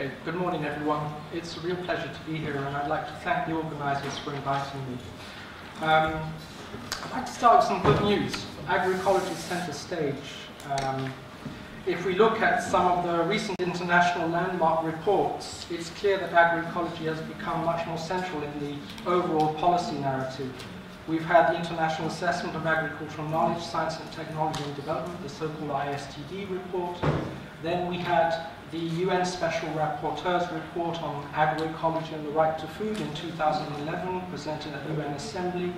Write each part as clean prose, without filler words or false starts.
Okay, good morning everyone. It's a real pleasure to be here, and I'd like to thank the organisers for inviting me. I'd like to start with some good news. Agri-ecology is centre stage. If we look at some of the recent international landmark reports, it's clear that agri-ecology has become much more central in the overall policy narrative. We've had the International Assessment of Agricultural Knowledge, Science and Technology and Development, the so-called IASTD report. Then we had the UN Special Rapporteur's report on agroecology and the right to food in 2011, presented at the UN Assembly.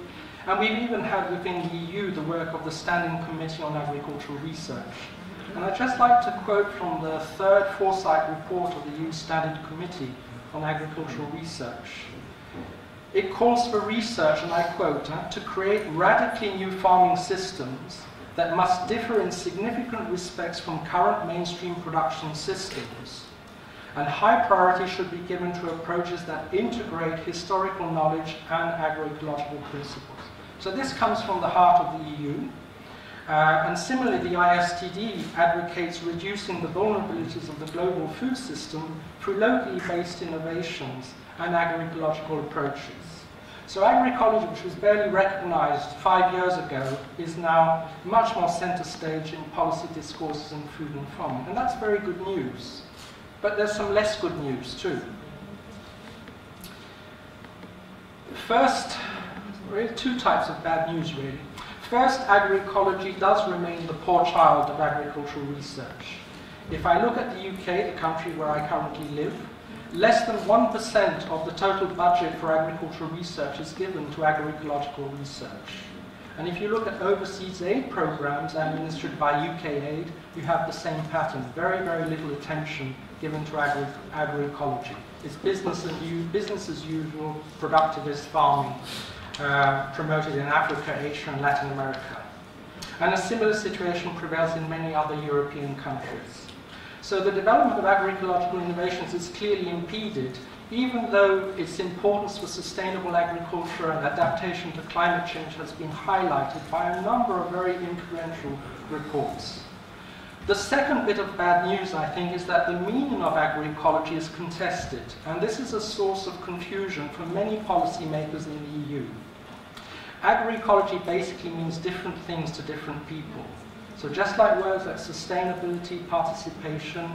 And we've even had within the EU the work of the Standing Committee on Agricultural Research. And I'd just like to quote from the third Foresight report of the EU Standing Committee on Agricultural Research. It calls for research, and I quote, to create radically new farming systems that must differ in significant respects from current mainstream production systems. And high priority should be given to approaches that integrate historical knowledge and agroecological principles. So this comes from the heart of the EU. And similarly, the ISTD advocates reducing the vulnerabilities of the global food system through locally based innovations and agroecological approaches. So agroecology, which was barely recognized 5 years ago, is now much more center stage in policy discourses in food and farming. And that's very good news. But there's some less good news too. First, two types of bad news really. First, agroecology does remain the poor child of agricultural research. If I look at the UK, the country where I currently live, less than 1% of the total budget for agricultural research is given to agroecological research. And if you look at overseas aid programs administered by UK aid, you have the same pattern. Very, very little attention given to agroecology. It's business as usual, productivist farming promoted in Africa, Asia, and Latin America. And a similar situation prevails in many other European countries. So the development of agroecological innovations is clearly impeded, even though its importance for sustainable agriculture and adaptation to climate change has been highlighted by a number of very influential reports. The second bit of bad news, I think, is that the meaning of agroecology is contested, and this is a source of confusion for many policymakers in the EU. Agroecology basically means different things to different people. So just like words like sustainability, participation,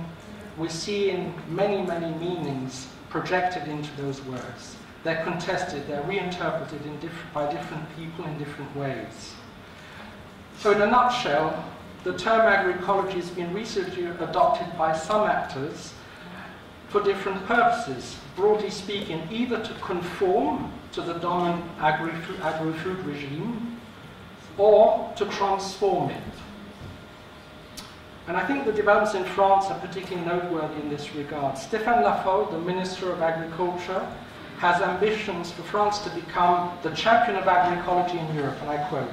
we see in many, many meanings projected into those words. They're contested, they're reinterpreted by different people in different ways. So in a nutshell, the term agroecology has been recently adopted by some actors for different purposes, broadly speaking, either to conform to the dominant agri-food regime or to transform it. And I think the developments in France are particularly noteworthy in this regard. Stéphane Laffold, the Minister of Agriculture, has ambitions for France to become the champion of agroecology in Europe, and I quote.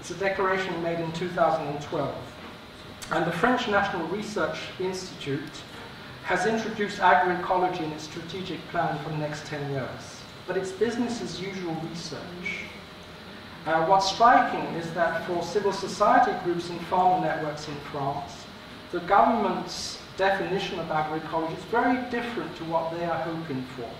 It's a declaration made in 2012. And the French National Research Institute has introduced agroecology in its strategic plan for the next 10 years. But it's business as usual research. What's striking is that for civil society groups and farmer networks in France, the government's definition of agroecology is very different to what they are hoping for.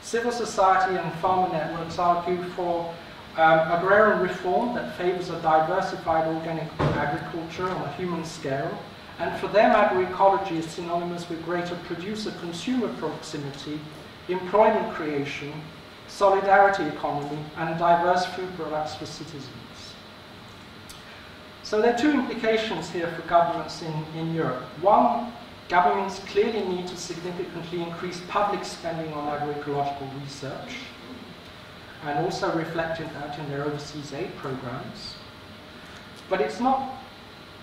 Civil society and farmer networks argue for agrarian reform that favors a diversified organic agriculture on a human scale, and for them agroecology is synonymous with greater producer-consumer proximity, employment creation, solidarity economy, and diverse food products for citizens. So there are two implications here for governments in Europe. One, governments clearly need to significantly increase public spending on agroecological research, and also reflecting that in their overseas aid programs. But it's not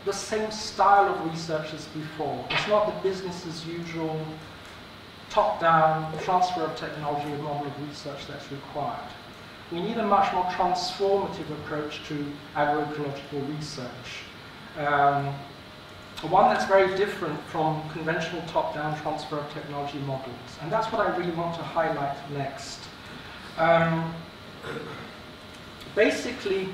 the same style of research as before. It's not the business as usual, top-down transfer of technology and model of research that's required. We need a much more transformative approach to agroecological research, one that's very different from conventional top-down transfer of technology models. And that's what I really want to highlight next. Basically,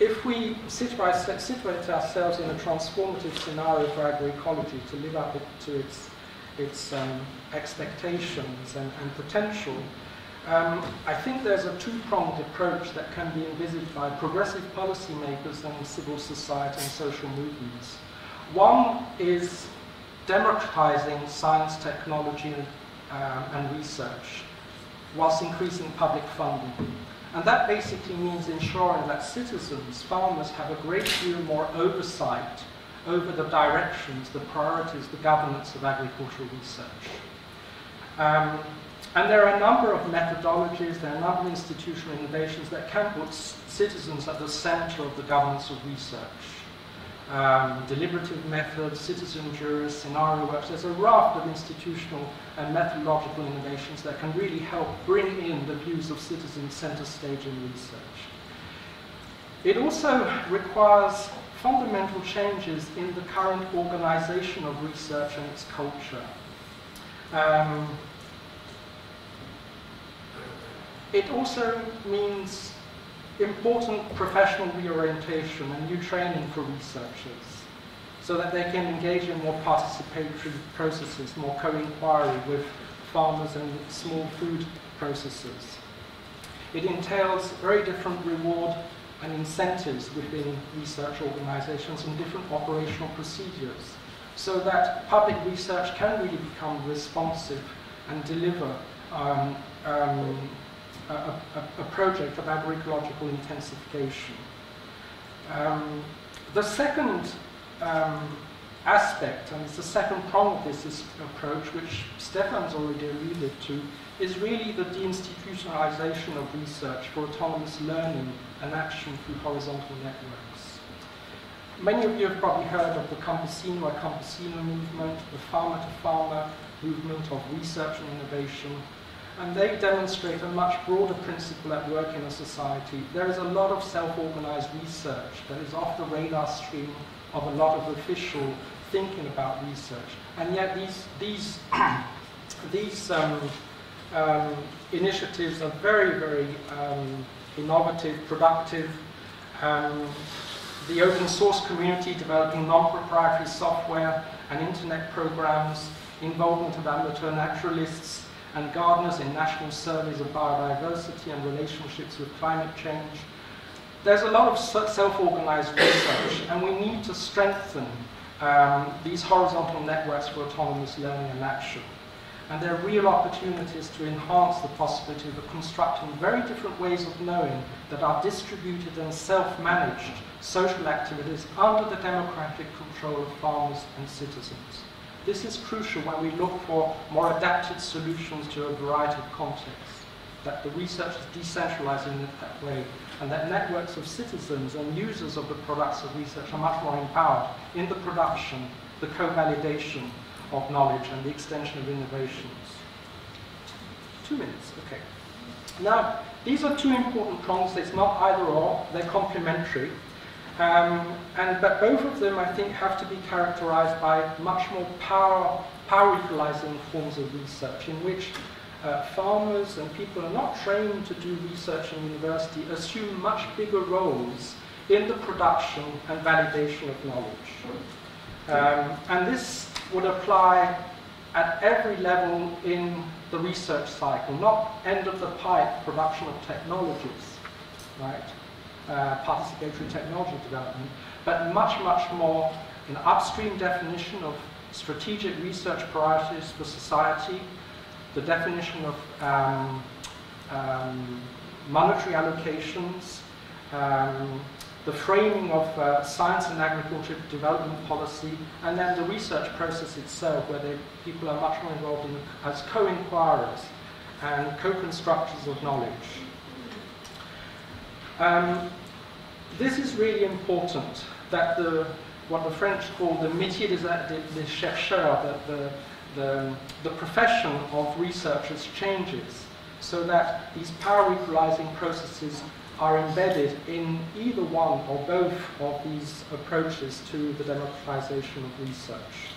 if we situate ourselves in a transformative scenario for agroecology to live up to its its expectations and potential. I think there's a two-pronged approach that can be envisaged by progressive policymakers and civil society and social movements. One is democratizing science, technology, and research, whilst increasing public funding. And that basically means ensuring that citizens, farmers, have a great deal more oversight over the directions, the priorities, the governance of agricultural research. And there are a number of methodologies, there are a number of institutional innovations that can put citizens at the center of the governance of research. Deliberative methods, citizen jurors, scenario works. There's a raft of institutional and methodological innovations that can really help bring in the views of citizens center stage in research. It also requires fundamental changes in the current organization of research and its culture. It also means important professional reorientation and new training for researchers so that they can engage in more participatory processes, more co-inquiry with farmers and small food processors. It entails very different reward and incentives within research organizations and different operational procedures so that public research can really become responsive and deliver a project of agroecological intensification. The second aspect, and it's the second prong of this approach, which Stéphane's already alluded to, is really the deinstitutionalization of research for autonomous learning and action through horizontal networks. Many of you have probably heard of the Campesino a Campesino movement, the farmer-to-farmer movement of research and innovation, and they demonstrate a much broader principle at work in a society. There is a lot of self-organized research that is off the radar stream of a lot of official thinking about research. And yet these initiatives are very, very innovative, productive. The open source community developing non-proprietary software and internet programs, involvement of amateur naturalists, and gardeners in national surveys of biodiversity and relationships with climate change. There's a lot of self-organized research, and we need to strengthen these horizontal networks for autonomous learning and action. And there are real opportunities to enhance the possibility of constructing very different ways of knowing that are distributed and self-managed social activities under the democratic control of farmers and citizens. This is crucial when we look for more adapted solutions to a variety of contexts, that the research is decentralized in that way, and that networks of citizens and users of the products of research are much more empowered in the production, the co-validation of knowledge, and the extension of innovations. 2 minutes, okay. Now, these are two important prongs. It's not either or, they're complementary. But both of them, I think, have to be characterized by much more power-utilizing forms of research in which farmers and people are not trained to do research in university, assume much bigger roles in the production and validation of knowledge. And this would apply at every level in the research cycle, not end-of-the-pipe production of technologies, right? Participatory technology development, but much, much more an upstream definition of strategic research priorities for society, the definition of monetary allocations, the framing of science and agriculture development policy, and then the research process itself, where people are much more involved in, as co-inquirers and co-constructors of knowledge. This is really important, that what the French call the métier des chercheurs, that the profession of researchers changes, so that these power-equalizing processes are embedded in either one or both of these approaches to the democratization of research.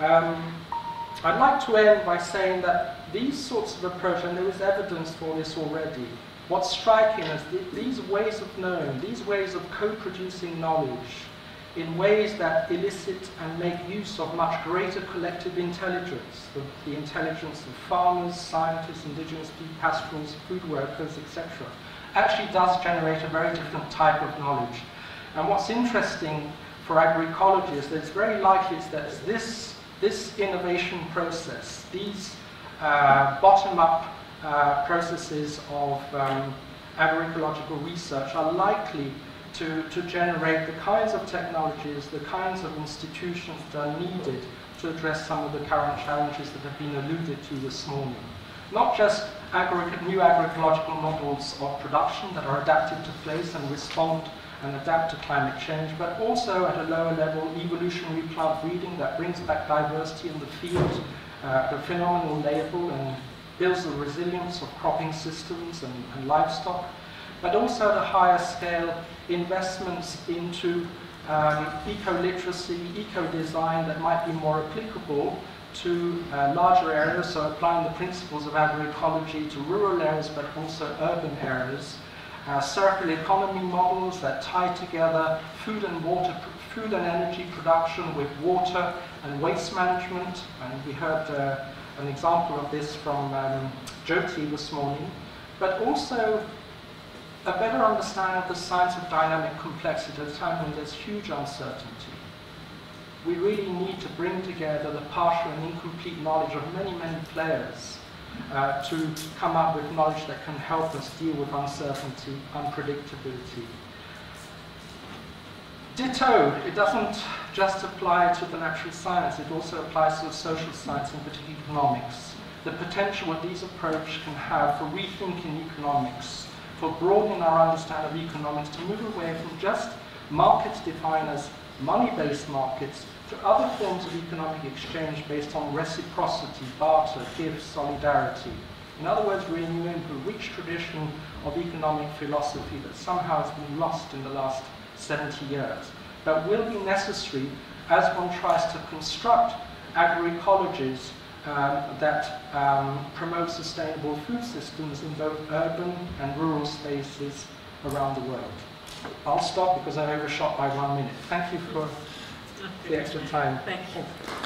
I'd like to end by saying that these sorts of approaches, and there is evidence for this already, what's striking is these ways of knowing, these ways of co-producing knowledge in ways that elicit and make use of much greater collective intelligence, the intelligence of farmers, scientists, indigenous people, pastorals, food workers, etc., actually does generate a very different type of knowledge. And what's interesting for agroecologists, that it's very likely that this innovation process, these bottom-up processes of agroecological research are likely to generate the kinds of technologies, the kinds of institutions that are needed to address some of the current challenges that have been alluded to this morning. Not just new agroecological models of production that are adapted to place and respond and adapt to climate change, but also at a lower level, evolutionary plant breeding that brings back diversity in the field, the phenomenal label and builds the resilience of cropping systems and livestock, but also at a higher scale, investments into eco-literacy, eco-design that might be more applicable to larger areas, so applying the principles of agroecology to rural areas, but also urban areas. Circular economy models that tie together food and energy production with water and waste management. And we heard an example of this from Jyoti this morning, but also a better understanding of the science of dynamic complexity at a time when there's huge uncertainty. We really need to bring together the partial and incomplete knowledge of many, many players to come up with knowledge that can help us deal with uncertainty, unpredictability. Ditto, it doesn't just apply to the natural science, it also applies to the social science, and particularly economics. The potential that these approaches can have for rethinking economics, for broadening our understanding of economics, to move away from just markets defined as money-based markets to other forms of economic exchange based on reciprocity, barter, gifts, solidarity. In other words, renewing the rich tradition of economic philosophy that somehow has been lost in the last 70 years, but will be necessary as one tries to construct agroecologies that promote sustainable food systems in both urban and rural spaces around the world. I'll stop because I've overshot by 1 minute. Thank you for the extra time. Thank you.